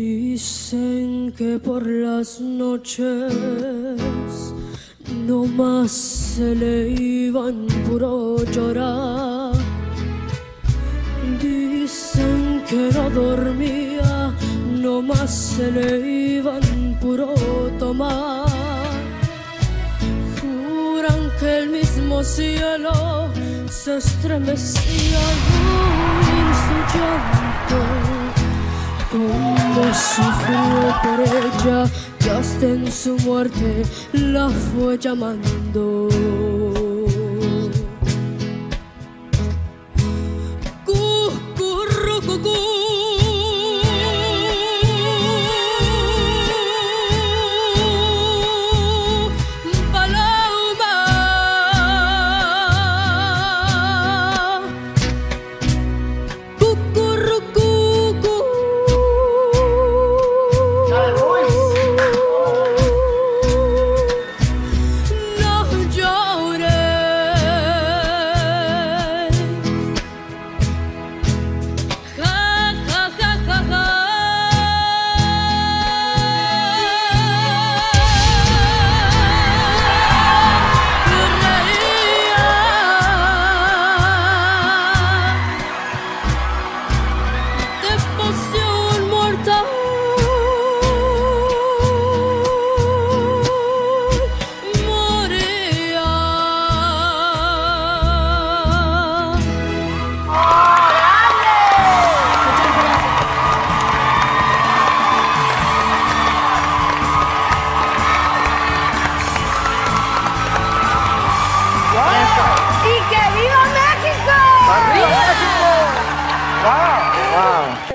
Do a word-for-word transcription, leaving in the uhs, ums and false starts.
Dicen que por las noches nomás se le iban puro llorar. Dicen que no dormía, nomás se le iban puro tomar. Juran que el mismo cielo se estremecía al oír su llanto. Cómo sufrió por ella, que hasta en su muerte la fue llamando. Cucurrucucú. ¡Viva México! ¡Arriba México! ¡Wow! ¡Wow!